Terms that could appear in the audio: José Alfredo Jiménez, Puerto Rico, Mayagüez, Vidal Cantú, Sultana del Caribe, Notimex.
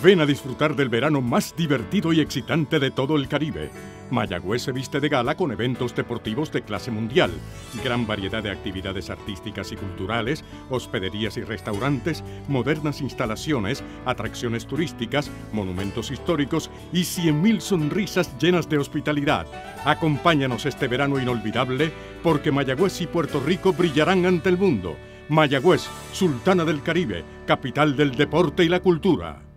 Ven a disfrutar del verano más divertido y excitante de todo el Caribe. Mayagüez se viste de gala con eventos deportivos de clase mundial, gran variedad de actividades artísticas y culturales, hospederías y restaurantes, modernas instalaciones, atracciones turísticas, monumentos históricos y 100.000 sonrisas llenas de hospitalidad. Acompáñanos este verano inolvidable porque Mayagüez y Puerto Rico brillarán ante el mundo. Mayagüez, Sultana del Caribe, capital del deporte y la cultura.